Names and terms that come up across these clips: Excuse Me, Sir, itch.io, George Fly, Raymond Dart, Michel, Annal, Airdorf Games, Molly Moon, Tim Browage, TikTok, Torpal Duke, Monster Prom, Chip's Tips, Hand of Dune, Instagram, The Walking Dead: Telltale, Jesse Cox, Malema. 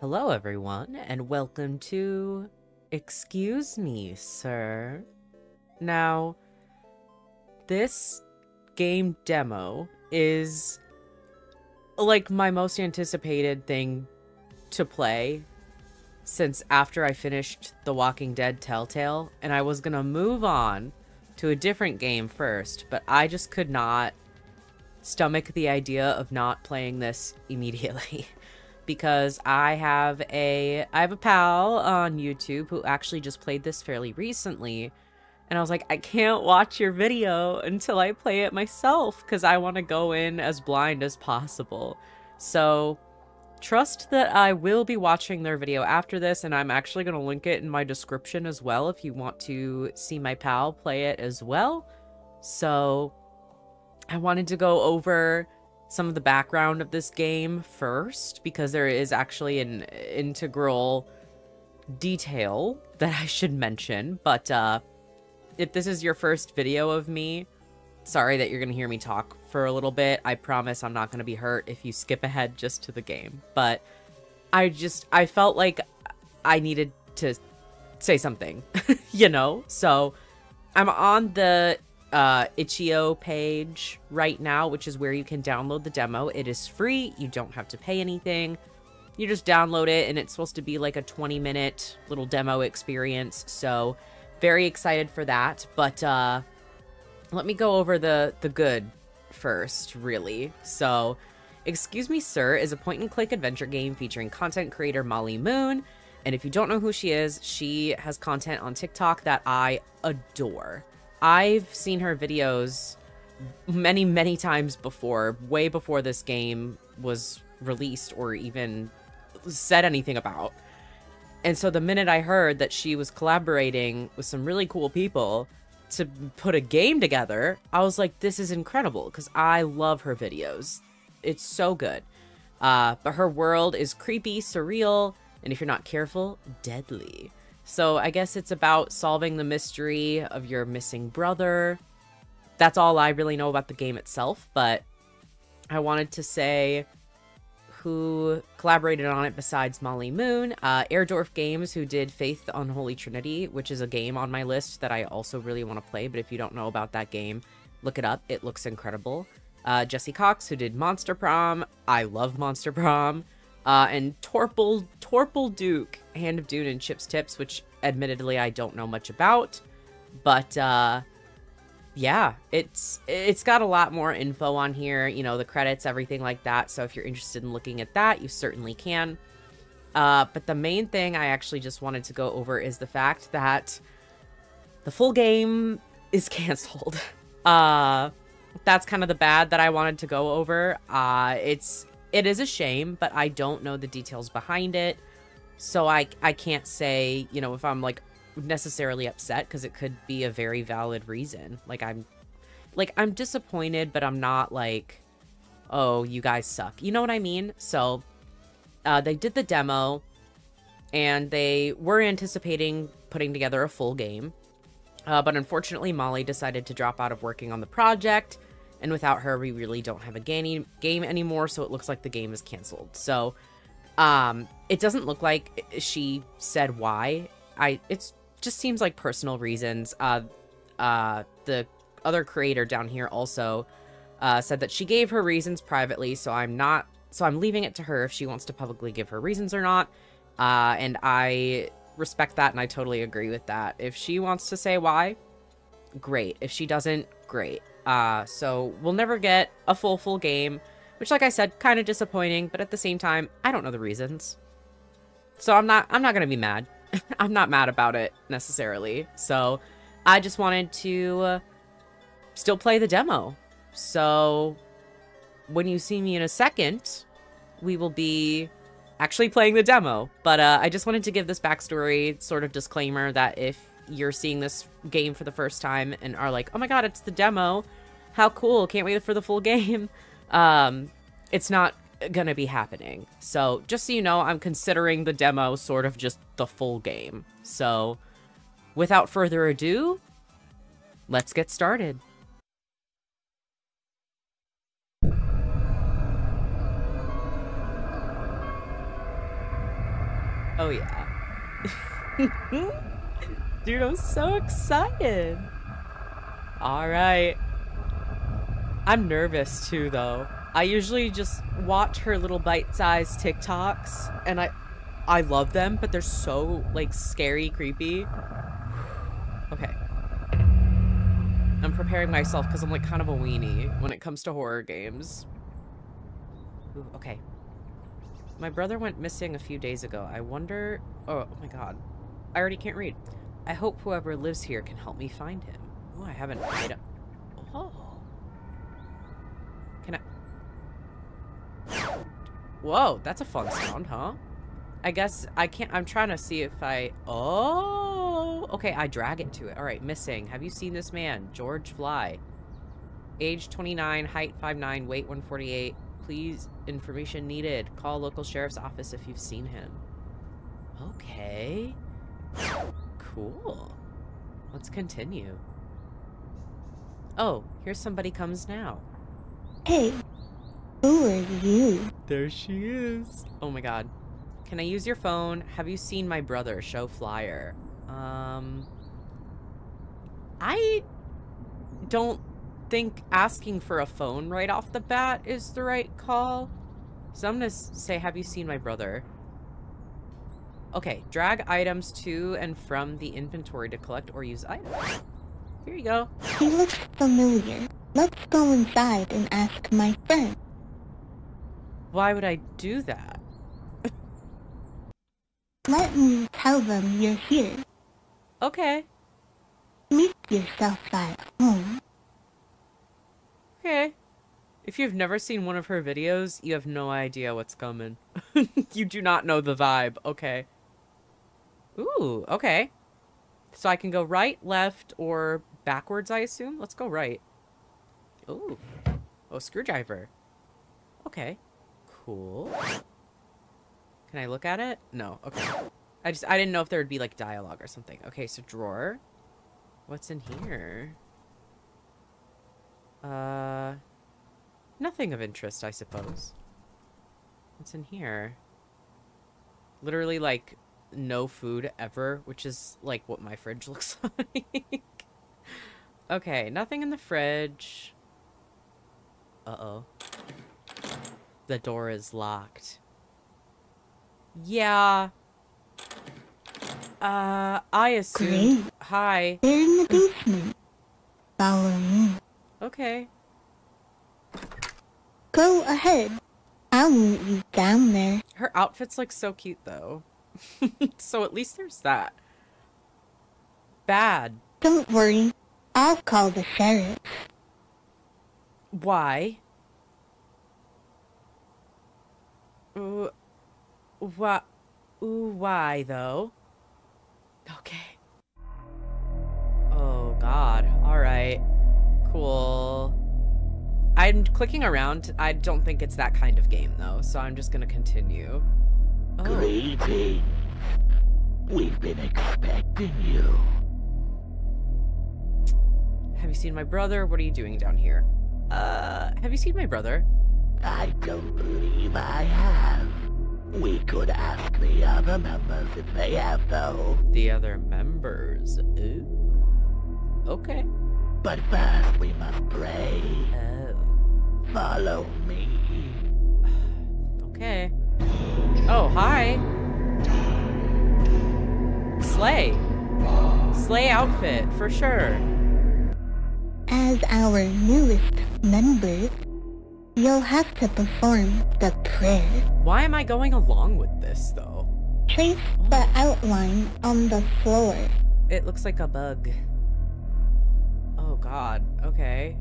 Hello everyone, and welcome to Excuse Me, Sir. Now, this game demo is like my most anticipated thing to play since after I finished The Walking Dead: Telltale, and I was gonna move on to a different game first, but I just could not stomach the idea of not playing this immediately. Because I have a pal on YouTube who actually just played this fairly recently, and I was like, I can't watch your video until I play it myself because I want to go in as blind as possible. So trust that I will be watching their video after this, and I'm actually going to link it in my description as well if you want to see my pal play it as well. So I wanted to go over some of the background of this game first, because there is actually an integral detail that I should mention. But if this is your first video of me, sorry that you're gonna hear me talk for a little bit. I promise I'm not gonna be hurt if you skip ahead just to the game. But I felt like I needed to say something, you know? So I'm on the itch.io page right now, which is where you can download the demo. It is free. You don't have to pay anything. You just download it, and it's supposed to be like a 20-minute little demo experience. So very excited for that. But let me go over the good first, really. So Excuse Me, Sir is a point-and-click adventure game featuring content creator Molly Moon. And if you don't know who she is, she has content on TikTok that I adore. I've seen her videos many, many times before, way before this game was released or even said anything about. And so the minute I heard that she was collaborating with some really cool people to put a game together, I was like, this is incredible, because I love her videos. It's so good. But her world is creepy, surreal, and if you're not careful, deadly. So I guess it's about solving the mystery of your missing brother. That's all I really know about the game itself, but I wanted to say who collaborated on it besides Molly Moon. Airdorf Games, who did Faith the Unholy Trinity, which is a game on my list that I also really want to play, but if you don't know about that game, look it up. It looks incredible. Jesse Cox, who did Monster Prom. I love Monster Prom. And Torpal Duke, Hand of Dune and Chip's Tips, which admittedly I don't know much about, but yeah, it's got a lot more info on here, you know, the credits, everything like that. So if you're interested in looking at that, you certainly can. But the main thing I actually just wanted to go over is the fact that the full game is canceled. That's kind of the bad that I wanted to go over. It is a shame, but I don't know the details behind it. So I can't say, you know, if I'm like necessarily upset, because it could be a very valid reason. Like I'm disappointed, but I'm not like, oh, you guys suck. You know what I mean? So they did the demo and they were anticipating putting together a full game. But unfortunately, Molly decided to drop out of working on the project. And without her, we really don't have a game anymore, so it looks like the game is canceled. So, it doesn't look like she said why. It just seems like personal reasons. The other creator down here also said that she gave her reasons privately, so I'm leaving it to her if she wants to publicly give her reasons or not. And I respect that, and I totally agree with that. If she wants to say why, great. If she doesn't, great. So we'll never get a full game, which, like I said, kind of disappointing, but at the same time, I don't know the reasons. So I'm not going to be mad. I'm not mad about it necessarily. So I just wanted to still play the demo. So when you see me in a second, we will be actually playing the demo. But I just wanted to give this backstory sort of disclaimer that if you're seeing this game for the first time and are like, oh my God, it's the demo. How cool. Can't wait for the full game. It's not going to be happening. So just so you know, I'm considering the demo sort of just the full game. So without further ado, let's get started. Oh yeah. Dude, I'm so excited. All right. I'm nervous too, though. I usually just watch her little bite-sized TikToks, and I love them, but they're so, like, scary, creepy. Okay. I'm preparing myself because I'm, like, kind of a weenie when it comes to horror games. Ooh, okay. My brother went missing a few days ago. I wonder... Oh, my God. I already can't read. I hope whoever lives here can help me find him. Oh, I haven't made a... Oh. Can I... Whoa, that's a fun sound, huh? I guess I can't... I'm trying to see if I... Oh! Okay, I drag it to it. All right, missing. Have you seen this man? George Fly. Age 29, height 5'9", weight 148. Please, information needed. Call local sheriff's office if you've seen him. Okay. Cool. Let's continue. Oh, here's somebody comes now. Hey, who are you? There she is. Oh my God. Can I use your phone? Have you seen my brother? Show flyer. I don't think asking for a phone right off the bat is the right call. So I'm gonna say, have you seen my brother? Okay, drag items to and from the inventory to collect or use items. Here you go. He looks familiar. Let's go inside and ask my friend. Why would I do that? Let me tell them you're here. Okay. Make yourself at home. Okay. If you've never seen one of her videos, you have no idea what's coming. You do not know the vibe. Okay. Ooh, okay. So I can go right, left, or backwards, I assume? Let's go right. Ooh. Oh, screwdriver. Okay. Cool. Can I look at it? No. Okay. I didn't know if there would be like dialogue or something. Okay, so drawer. What's in here? Nothing of interest, I suppose. What's in here? Literally like no food ever, which is like what my fridge looks like. Okay, nothing in the fridge. Uh-oh. The door is locked. Yeah. I assume. Great. Hi. They're in the basement. Follow me. Okay. Go ahead. I want you down there. Her outfit's like so cute though. So at least there's that. Bad. Don't worry. I'll call the sheriff. Why? Why though? Okay. Oh God. All right. Cool. I'm clicking around. I don't think it's that kind of game though, so I'm just gonna continue. Oh. Greetings. We've been expecting you. Have you seen my brother? What are you doing down here? Have you seen my brother? I don't believe I have. We could ask the other members if they have, though. The other members? Ooh. Okay. But first we must pray. Oh. Follow me. Okay. Oh, hi. Slay. Slay outfit, for sure. As our newest members, you'll have to perform the prayer. Why am I going along with this, though? Trace the outline on the floor. It looks like a bug. Oh, God. Okay.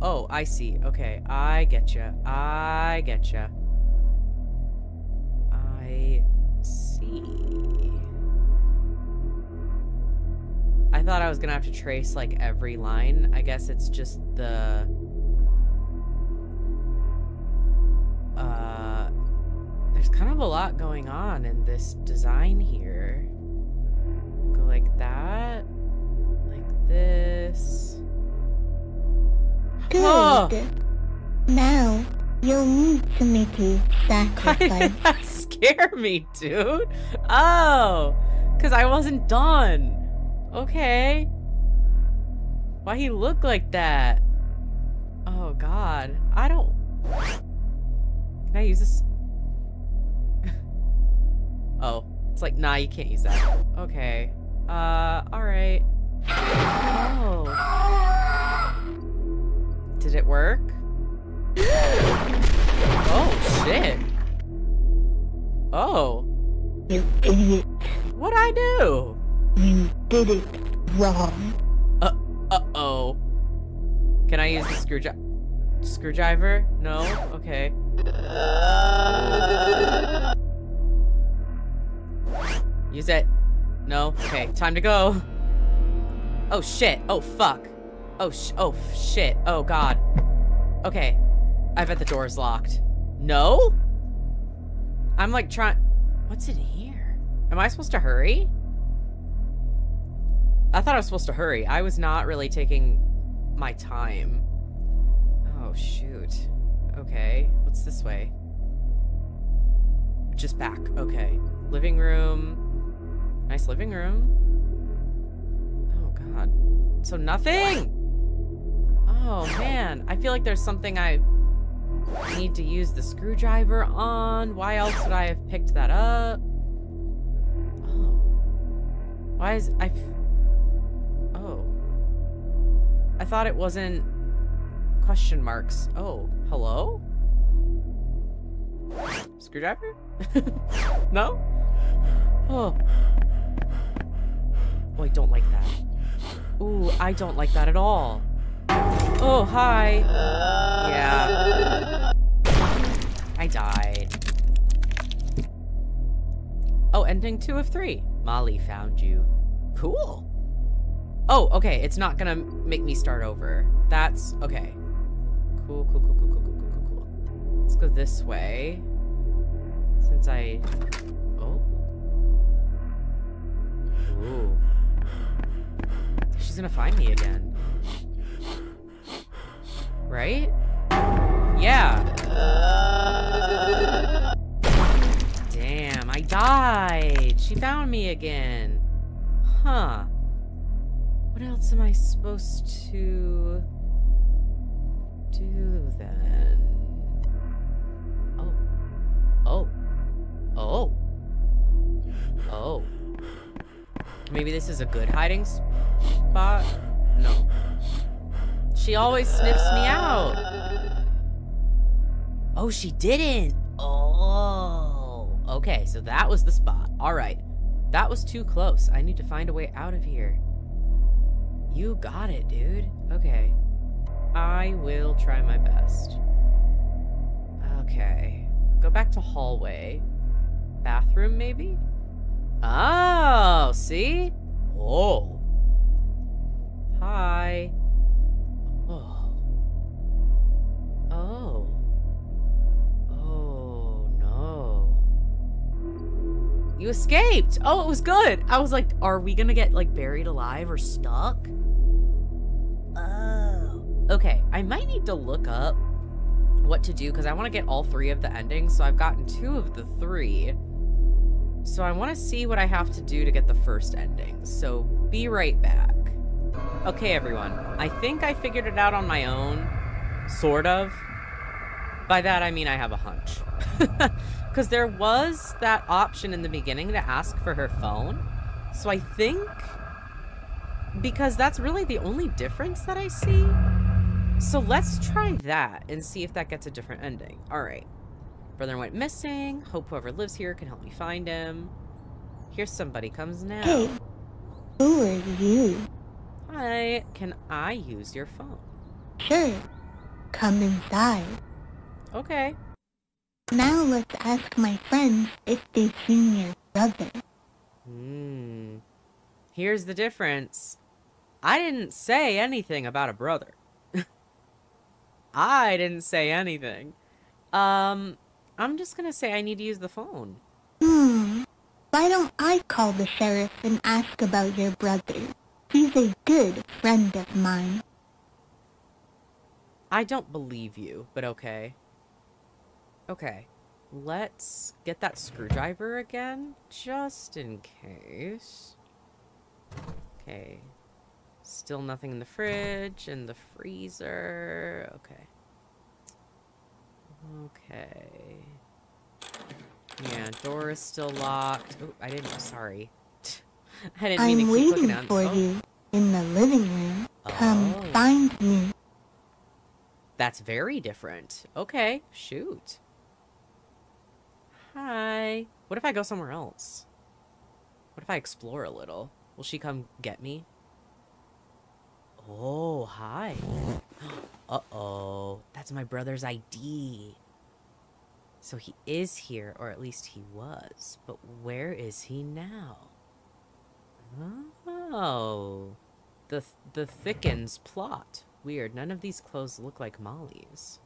Oh, I see. Okay, I getcha. I see. I thought I was gonna have to trace, like, every line. I guess it's just the... There's kind of a lot going on in this design here. Go like that. Like this. Good. Oh! Now, You'll need to make a sacrifice. Why did that scare me, dude? Oh, because I wasn't done. Okay. Why he look like that? Oh, God. I don't... Can I use this? Oh. It's like, nah, you can't use that. Okay. Alright. Oh. Did it work? Oh, shit. Oh. You idiot. What'd I do? You did it wrong. Uh-oh. Can I use the screwdriver? No? Okay. Use it. No? Okay. Time to go. Oh, shit. Oh, fuck. Oh, shit. Oh, God. Okay. I bet the door's locked. No? I'm, like, trying... What's in here? Am I supposed to hurry? I thought I was supposed to hurry. I was not really taking my time. Oh, shoot. Okay. What's this way? Just back. Okay. Living room. Nice living room. Oh, God. So nothing! Oh, man. I feel like there's something I need to use the screwdriver on. Why else would I have picked that up? Oh. Why is... I thought it wasn't question marks. Oh, hello? Screwdriver? No? Oh. Oh, I don't like that. Ooh, I don't like that at all. Oh, hi. Yeah. I died. Oh, ending 2 of 3. Molly found you. Cool. Oh, okay, it's not gonna make me start over. That's, okay. Cool. Let's go this way. Since I, oh. Ooh. She's gonna find me again. Right? Yeah. Damn, I died. She found me again. Huh. What else am I supposed to do then? Oh. Maybe this is a good hiding spot? No. She always sniffs me out. Oh, she didn't. Oh. Okay, so that was the spot. All right. That was too close. I need to find a way out of here. You got it, dude. Okay. I will try my best. Okay. Go back to hallway. Bathroom, maybe? Oh, see? Oh. Hi. Oh. Oh. Oh, no. You escaped! Oh, it was good! I was like, are we gonna get, like, buried alive or stuck? Oh. Okay, I might need to look up what to do because I want to get all 3 of the endings. So I've gotten 2 of the 3. So I want to see what I have to do to get the first ending. So be right back. Okay, everyone. I think I figured it out on my own. Sort of. By that, I mean I have a hunch. Because there was that option in the beginning to ask for her phone. So I think... because that's really the only difference that I see. So let's try that and see if that gets a different ending. All right. Brother went missing. Hope whoever lives here can help me find him. Here somebody comes now. Hey, who are you? Hi, can I use your phone? Sure. Come inside. Okay. Now let's ask my friends if they've seen your brother. Hmm. Here's the difference. I didn't say anything about a brother. I didn't say anything. I'm just gonna say I need to use the phone. Hmm. Why don't I call the sheriff and ask about your brother? He's a good friend of mine. I don't believe you, but okay. Okay, let's get that screwdriver again, just in case. Okay, still nothing in the fridge, in the freezer. Okay. Okay. Yeah, door is still locked. Oh, I didn't, sorry. I didn't mean to keep looking at it. I'm waiting for you in the living room. Oh. Come find me. That's very different. Okay, shoot. Hi. What if I go somewhere else? What if I explore a little? Will she come get me? Oh, hi. Uh-oh. That's my brother's ID. So he is here, or at least he was. But where is he now? Oh. The thickens plot. Weird. None of these clothes look like Molly's.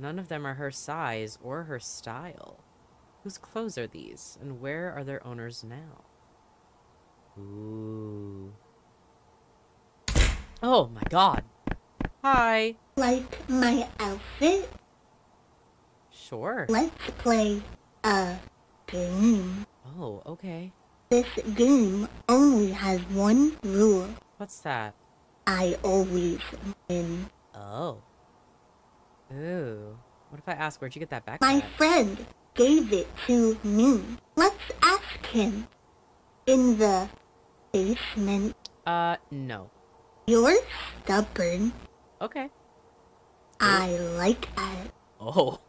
None of them are her size or her style. Whose clothes are these, and where are their owners now? Ooh. Oh my god. Hi. Like my outfit? Sure. Let's play a game. Oh, okay. This game only has one rule. What's that? I always win. Oh. Ooh. What if I ask where'd you get that backpack? My friend gave it to me. Let's ask him. In the basement. No. You're stubborn. Okay. I like that. Oh.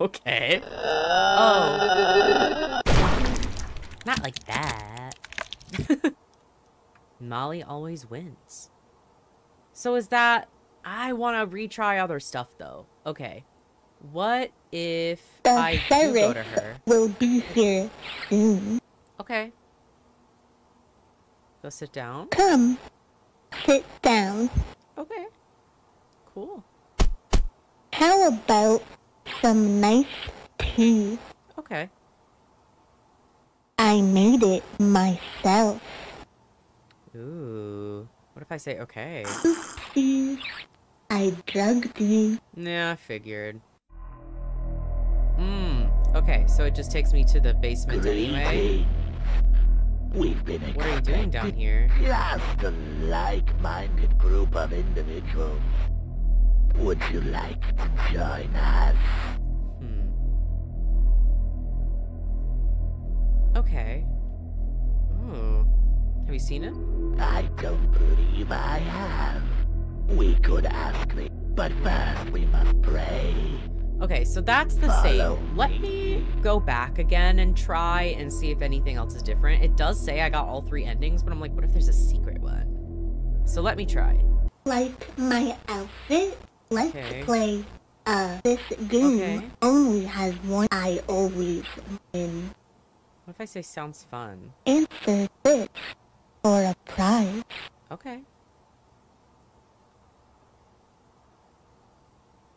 Okay. Oh. Not like that. Molly always wins. So is that... I want to retry other stuff, though. Okay. What if I do go to her? Will be here soon. Okay. Go sit down. Come. Sit down. Okay. Cool. How about some nice tea? Okay. I made it myself. Ooh. What if I say okay? Oopsies. I drugged you. Nah, I figured. Okay, so it just takes me to the basement anyway. We've been what are you doing down here? Just a like-minded group of individuals. Would you like to join us? Okay. Ooh. Have you seen it? I don't believe I have. We could ask me, but first we must pray. Okay, so that's the same. Let me go back again and try and see if anything else is different. It does say I got all three endings, but I'm like, what if there's a secret one? So let me try. Like my outfit? Let's play. This game only has one. I always win. What if I say sounds fun? Answer this for a prize. Okay.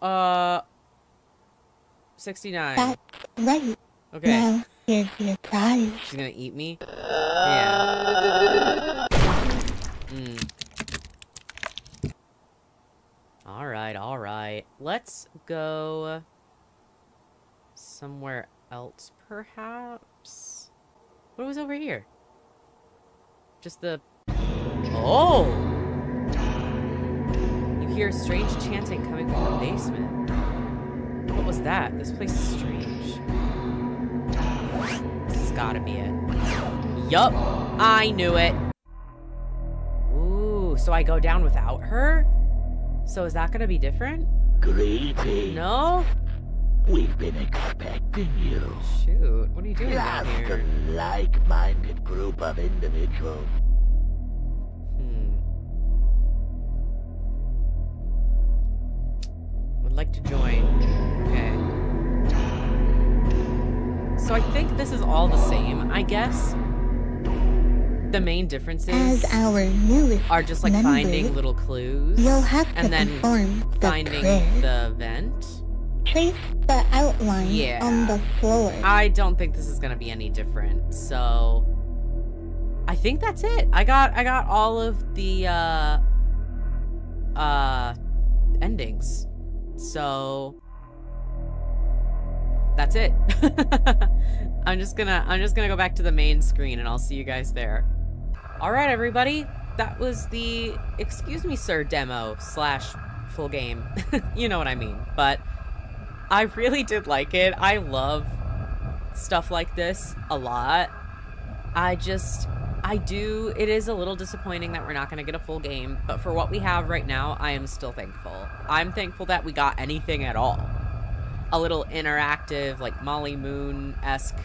$69. That's right. Okay. Now, here's your prize. She's gonna eat me? Yeah. Alright, alright. Let's go somewhere else, perhaps? What was over here? Just the... Oh! You hear strange chanting coming from the basement. What was that? This place is strange. This has gotta be it. Yup, I knew it. Ooh, so I go down without her? So is that gonna be different? Greetings. No? We've been expecting you. Shoot, what are you doing down here? Just a like-minded group of individuals. Would like to join. So I think this is all the same. I guess the main differences are just like finding little clues and then finding the vent. Trace the outline on the floor. I don't think this is going to be any different. So I think that's it. I got all of the endings. So that's it. I'm just gonna go back to the main screen and I'll see you guys there. All right, everybody. That was the Excuse Me, Sir demo slash full game. You know what I mean. But I really did like it. I love stuff like this a lot. It is a little disappointing that we're not going to get a full game, but for what we have right now, I am still thankful. I'm thankful that we got anything at all. A little interactive, like Molly Moon-esque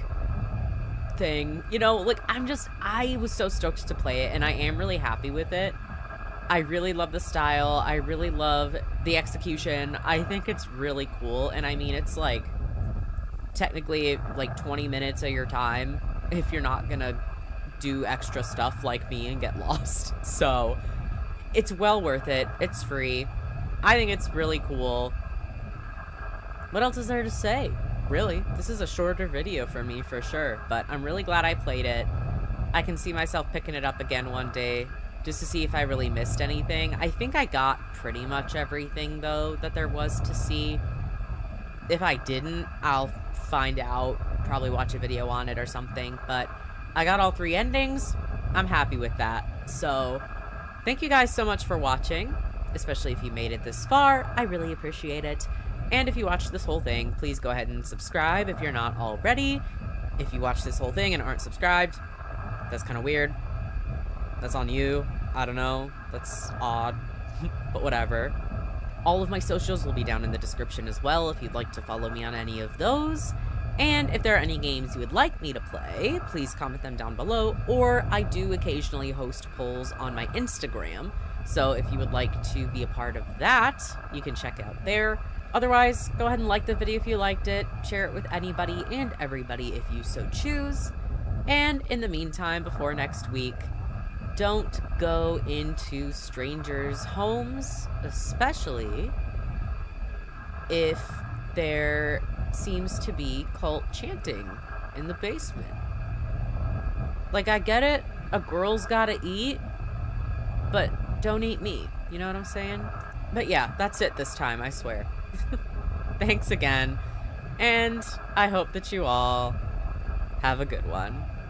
thing. You know, like, I was so stoked to play it, and I am really happy with it. I really love the style. I really love the execution. I think it's really cool, and I mean, it's like, technically, like 20 minutes of your time if you're not going to do extra stuff like me and get lost. So it's well worth it. It's free. I think it's really cool. What else is there to say? Really, this is a shorter video for me for sure, but I'm really glad I played it. I can see myself picking it up again one day just to see if I really missed anything. I think I got pretty much everything though that there was to see. If I didn't, I'll find out, probably watch a video on it or something, but I got all three endings. I'm happy with that. So thank you guys so much for watching, especially if you made it this far. I really appreciate it. And if you watched this whole thing, please go ahead and subscribe if you're not already. If you watched this whole thing and aren't subscribed, that's kind of weird. That's on you. I don't know. That's odd, but whatever. All of my socials will be down in the description as well if you'd like to follow me on any of those. And if there are any games you would like me to play, please comment them down below, or I do occasionally host polls on my Instagram, so if you would like to be a part of that, you can check out there. Otherwise, go ahead and like the video if you liked it, share it with anybody and everybody if you so choose, and in the meantime, before next week, don't go into strangers' homes, especially if they're seems to be cult chanting in the basement. Like, I get it, a girl's gotta eat, but don't eat me. You know what I'm saying? But yeah, that's it this time, I swear. Thanks again, and I hope that you all have a good one.